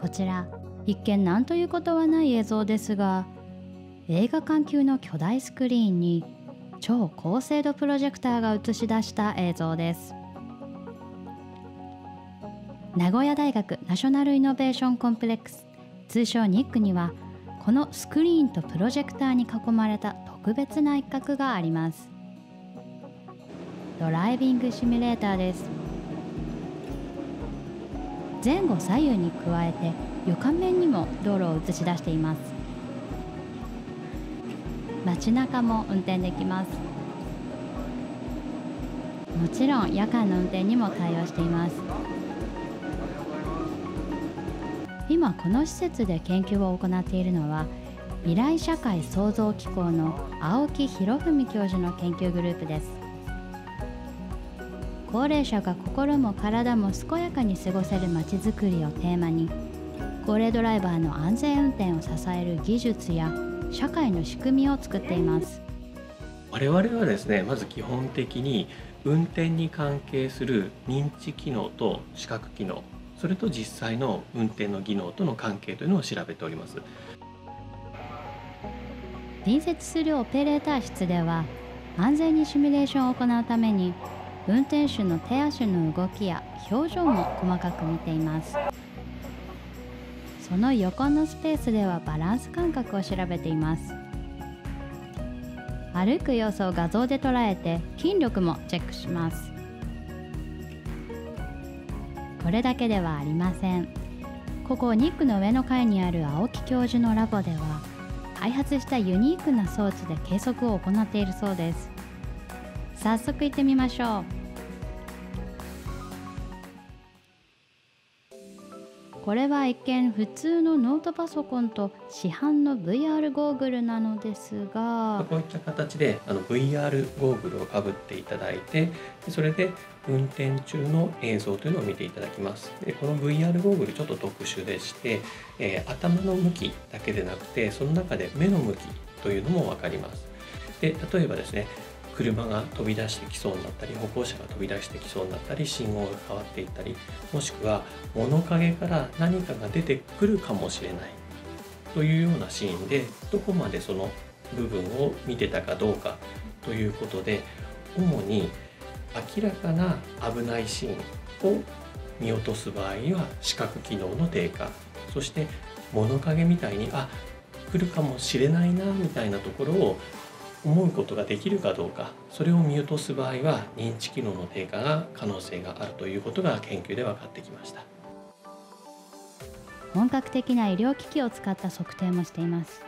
こちら一見何ということはない映像ですが、映画館級の巨大スクリーンに超高精度プロジェクターが映し出した映像です。名古屋大学ナショナルイノベーションコンプレックス、通称ニックにはこのスクリーンとプロジェクターに囲まれた特別な一角があります。ドライビングシミュレーターです。前後左右に加えて床面にも道路を映し出しています。街中も運転できます。もちろん夜間の運転にも対応しています。今この施設で研究を行っているのは、未来社会創造機構の青木博文教授の研究グループです。高齢者が心も体も健やかに過ごせるまちづくりをテーマに、高齢ドライバーの安全運転を支える技術や社会の仕組みを作っています。我々はですね、まず基本的に運転に関係する認知機能と視覚機能、それと実際の運転の技能との関係というのを調べております。隣接するオペレーター室では安全にシミュレーションを行うために、運転手の手足の動きや表情も細かく見ています。その横のスペースではバランス感覚を調べています。歩く様子を画像で捉えて筋力もチェックします。これだけではありません。ここニックの上の階にある青木教授のラボでは、開発したユニークな装置で計測を行っているそうです。早速行ってみましょう。これは一見普通のノートパソコンと市販の VR ゴーグルなのですが、こういった形でVR ゴーグルをかぶっていただいて、それで運転中の映像というのを見ていただきます。でこの VR ゴーグルちょっと特殊でして、頭の向きだけでなくて、その中で目の向きというのも分かります。で例えばですね、車が飛び出してきそうになったり、歩行者が飛び出してきそうになったり、信号が変わっていったり、もしくは物陰から何かが出てくるかもしれないというようなシーンで、どこまでその部分を見てたかどうかということで、主に明らかな危ないシーンを見落とす場合には視覚機能の低下、そして物陰みたいに、あ、来るかもしれないなみたいなところを思うことができるかどうか、それを見落とす場合は認知機能の低下が可能性があるということが研究で分かってきました。本格的な医療機器を使った測定もしています。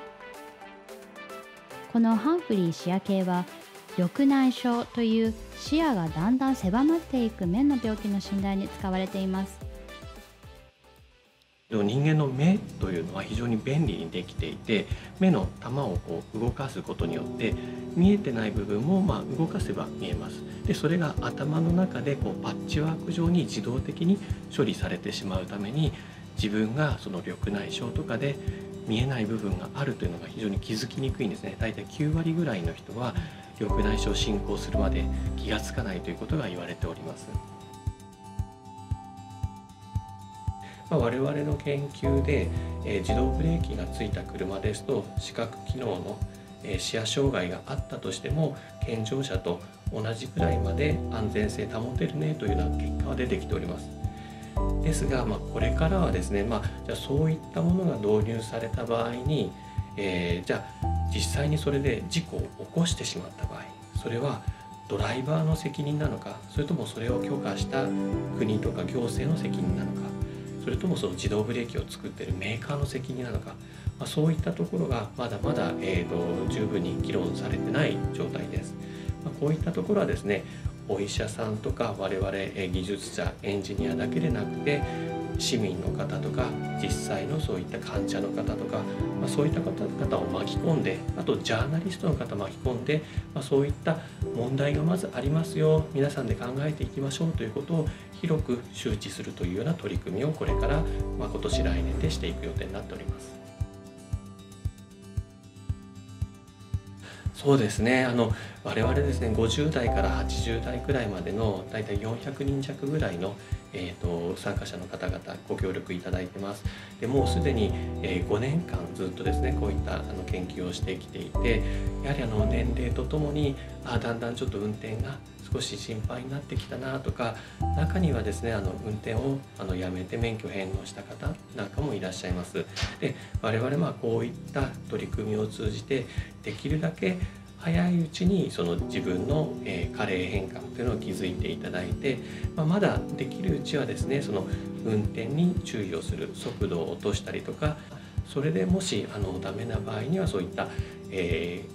このハンフリー視野計は、緑内障という視野がだんだん狭まっていく目の病気の診断に使われています。人間の目というのは非常に便利にできていて、目の玉をこう動かすことによって見えてない部分も動かせば見えます。でそれが頭の中でこうパッチワーク状に自動的に処理されてしまうために、自分がその緑内障とかで見えない部分があるというのが非常に気づきにくいんですね。だいたい9割ぐらいの人は緑内障進行するまで気がつかないということが言われております。我々の研究で自動ブレーキがついた車ですと、視覚機能の視野障害があったとしても健常者と同じくらいまで安全性保てるねというような結果は出てきております。ですが、これからはですね、じゃあそういったものが導入された場合に、じゃあ実際にそれで事故を起こしてしまった場合、それはドライバーの責任なのか、それともそれを許可した国とか行政の責任なのか、それともその自動ブレーキを作っているメーカーの責任なのか、そういったところがまだまだ、十分に議論されてない状態です。こういったところはですね、お医者さんとか我々技術者、エンジニアだけでなくて、市民の方とか実際のそういった患者の方とか、そういった方々を巻き込んで、あとジャーナリストの方巻き込んで、そういった問題がまずありますよ、皆さんで考えていきましょうということを広く周知するというような取り組みをこれから、今年来年でしていく予定になっております。そうですね、我々ですね、50代から80代くらいまでのだいたい400人弱ぐらいの参加者の方々ご協力いただいてます。でもうすでに5年間ずっとですねこういった研究をしてきていて、やはり年齢とともにだんだんちょっと運転が少し心配になってきたなとか、中にはですね運転をやめて免許返納した方なんかもいらっしゃいます。で我々こういった取り組みを通じてできるだけ早いうちにその自分の加齢変化というのを気づいていただいて、まだできるうちはですねその運転に注意をする、速度を落としたりとか、それでもしダメな場合にはそういった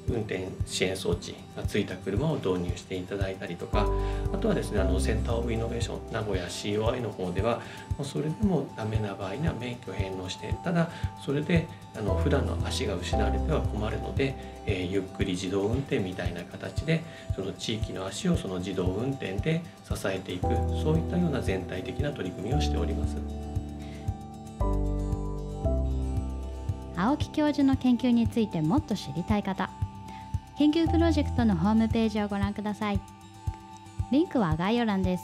運転支援装置がついた車を導入していただいたりとか、あとはですねセンター・オブ・イノベーション名古屋 COI の方ではそれでもダメな場合には免許返納して、ただそれで普段の足が失われては困るので、ゆっくり自動運転みたいな形でその地域の足をその自動運転で支えていく、そういったような全体的な取り組みをしております。青木教授の研究についてもっと知りたい方、研究プロジェクトのホームページをご覧ください。リンクは概要欄です。